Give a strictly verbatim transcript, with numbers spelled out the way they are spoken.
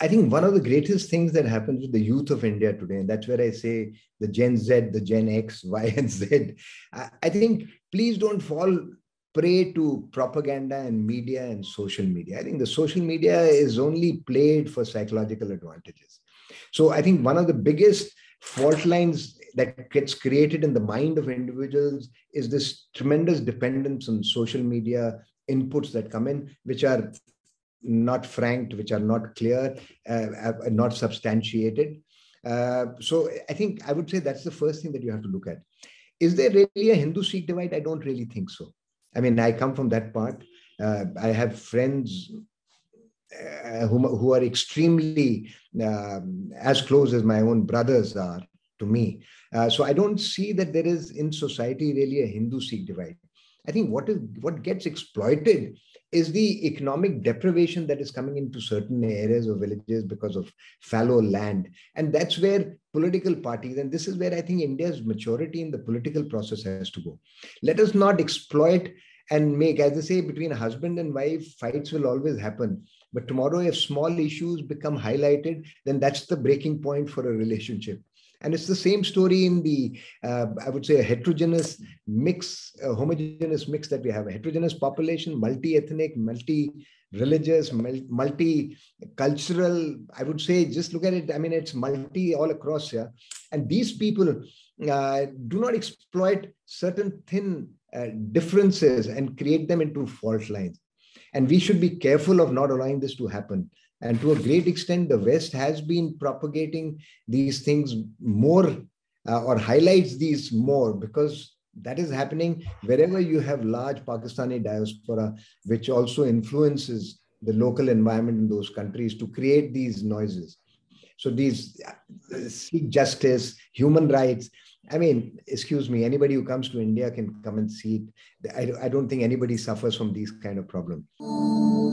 I think one of the greatest things that happens with the youth of India today, and that's where I say the Gen Z, the Gen X, Y, and Z, I, I think please don't fall prey to propaganda and media and social media. I think the social media is only played for psychological advantages. So I think one of the biggest fault lines that gets created in the mind of individuals is this tremendous dependence on social media inputs that come in, which are not franked, which are not clear, uh, not substantiated. Uh, so I think I would say that's the first thing that you have to look at. Is there really a Hindu-Sikh divide? I don't really think so. I mean, I come from that part. Uh, I have friends uh, who, who are extremely um, as close as my own brothers are to me. Uh, so I don't see that there is in society really a Hindu-Sikh divide. I think what is what gets exploited is the economic deprivation that is coming into certain areas or villages because of fallow land. And that's where political parties, and this is where I think India's maturity in the political process has to go. Let us not exploit and make, as they say, between husband and wife, fights will always happen. But tomorrow, if small issues become highlighted, then that's the breaking point for a relationship. And it's the same story in the, uh, I would say, a heterogeneous mix, a homogeneous mix that we have. A heterogeneous population, multi-ethnic, multi-religious, multi-cultural. I would say, just look at it. I mean, it's multi all across here. And these people uh, do not exploit certain thin uh, differences and create them into fault lines. And we should be careful of not allowing this to happen. And to a great extent, the West has been propagating these things more uh, or highlights these more because that is happening wherever you have large Pakistani diaspora, which also influences the local environment in those countries to create these noises. So these uh, seek justice, human rights. I mean, excuse me, anybody who comes to India can come and see it. I, I don't think anybody suffers from these kind of problems.